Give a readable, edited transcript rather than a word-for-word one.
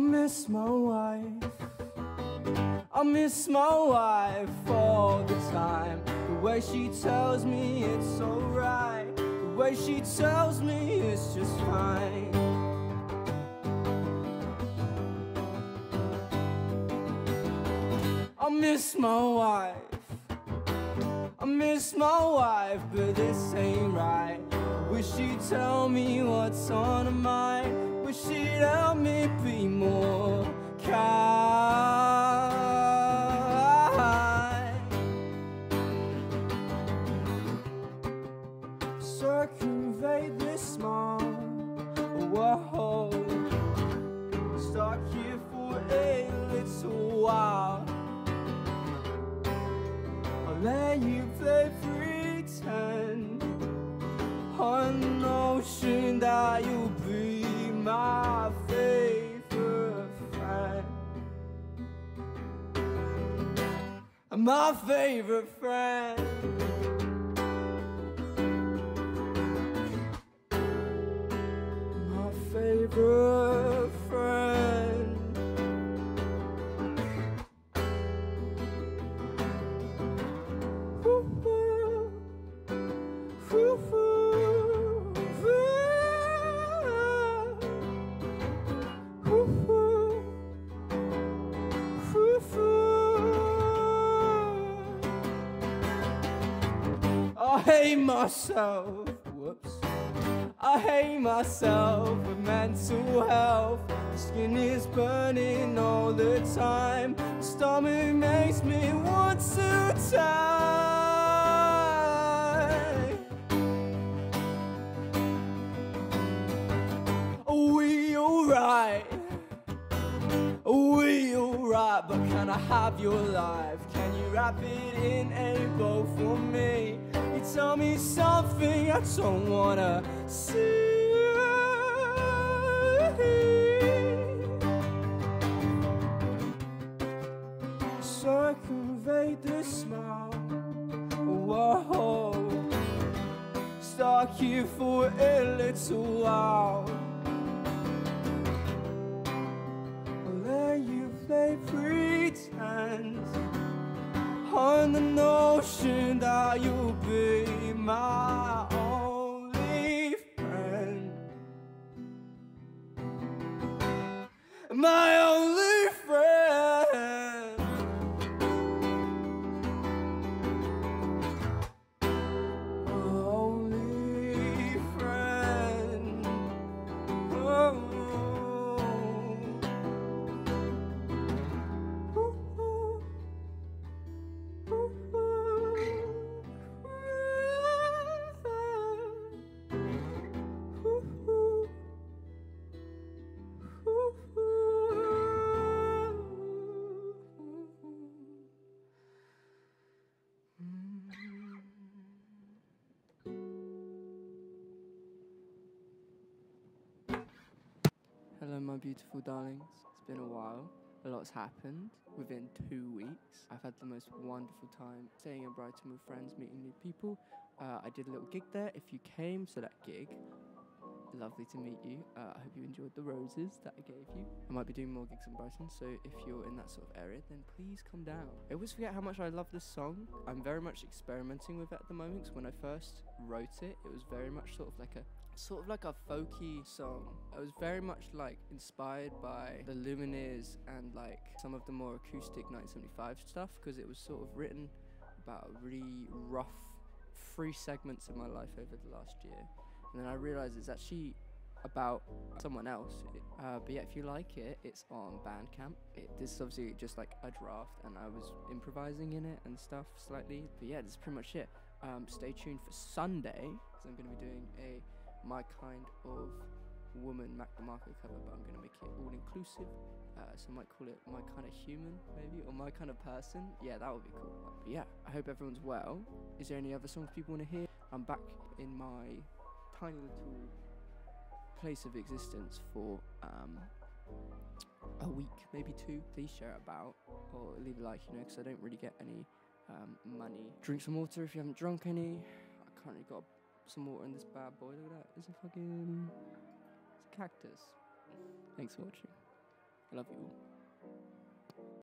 miss my wife. I miss my wife all the time. The way she tells me it's alright, the way she tells me it's just fine. I miss my wife, I miss my wife, but this ain't right. Wish she'd tell me what's on her mind. Wish she'd help me be more kind. Circumvent this mom, whoa, stuck here for a little while. I'll let you play pretend on the notion that you'll be my favorite friend. And my favorite friend. Favorite friend. I hate myself. Whoops. I hate myself with mental health. My skin is burning all the time. My stomach makes me want to die. Are we alright? Are we alright? But can I have your life? Can you wrap it in a bow for me? Tell me something I don't wanna see. Circumvent the smile. Whoa, stuck here for a little while. I'll let you play pretend on the notion that you'll be my only friend. My only friend. My only friend. Oh. My beautiful darlings, it's been a while. A lot's happened within 2 weeks. I've had the most wonderful time staying in Brighton with friends, meeting new people. I did a little gig there. If you came, so that gig, lovely to meet you. I hope you enjoyed the roses that I gave you. I might be doing more gigs in Brighton, so if you're in that sort of area, then please come down. I always forget how much I love this song. I'm very much experimenting with it at the moment, because when I first wrote it, it was very much sort of like a folky song. I was very much like inspired by the Lumineers and like some of the more acoustic 1975 stuff, because it was sort of written about really rough 3 segments in my life over the last year. And then I realised it's actually about someone else. But yeah, if you like it, it's on Bandcamp. This is obviously just like a draft, and I was improvising in it and stuff slightly. But yeah, that's pretty much it. Stay tuned for Sunday, because I'm going to be doing a My Kind of Woman Mac DeMarco cover, but I'm going to make it all inclusive. So I might call it My Kind of Human, maybe, or My Kind of Person. Yeah, that would be cool. But yeah, I hope everyone's well. Is there any other songs people want to hear? I'm back in my tiny little place of existence for a week, maybe 2. Please share about or leave a like, you know, because I don't really get any money. Drink some water if you haven't drunk any. I currently got some water in this bad boy. Look at that. It's a cactus. Thanks for watching. I love you all.